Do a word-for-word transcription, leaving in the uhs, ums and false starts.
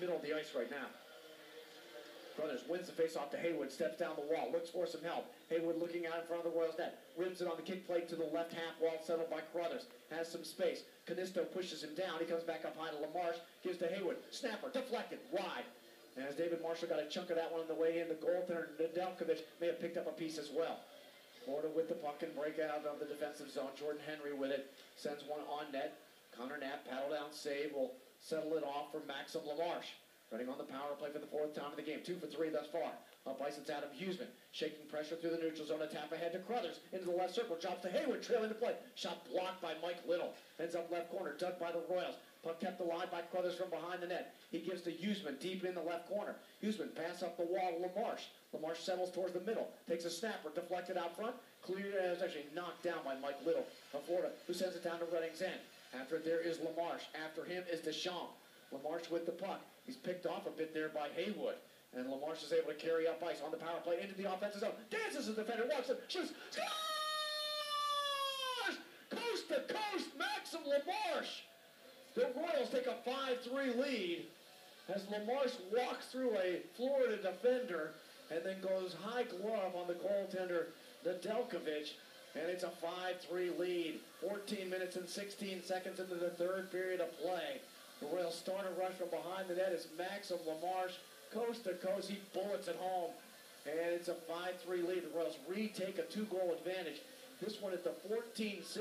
middle of the ice right now. Crothers wins the faceoff to Haywood, steps down the wall, looks for some help. Haywood looking out in front of the Royals' net, rims it on the kick plate to the left half wall, settled by Crothers, has some space. Canisto pushes him down, he comes back up high to LaMarche, gives to Haywood, snapper, deflected, wide. And as David Marshall got a chunk of that one on the way in, the goaltender Nedeljkovic may have picked up a piece as well. Florida with the puck and break out of the defensive zone. Jordan Henry with it, sends one on net. Connor Knapp, paddle down save, will settle it off for Maxim Lamarche. Running on the power play for the fourth time of the game. Two for three thus far. Up ice, it's Adam Huseman. Shaking pressure through the neutral zone. A tap ahead to Crothers. Into the left circle. Drops to Hayward. Trailing to play. Shot blocked by Mike Little. Ends up left corner. Dug by the Royals. Puck kept alive by Crothers from behind the net. He gives to Huseman. Deep in the left corner. Huseman pass up the wall to LaMarche. LaMarche settles towards the middle. Takes a snapper. Deflected out front. Cleared as actually knocked down by Mike Little of Florida, who sends it down to Redding's end. After it, there is LaMarche. After him is Deschamps. LaMarche with the puck. He's picked off a bit there by Haywood. And LaMarche is able to carry up ice on the power play into the offensive zone. Dances the defender, walks it, shoots, scores! Coast to coast, Maxim LaMarche. The Royals take a five three lead as LaMarche walks through a Florida defender and then goes high glove on the goaltender, Nedeljkovic. And it's a five three lead. fourteen minutes and sixteen seconds into the third period of play. The Royals start a rush from behind the net as Maxim LaMarche, coast to coast, he bullets it home. And it's a five three lead. The Royals retake a two-goal advantage. This one at the fourteen six.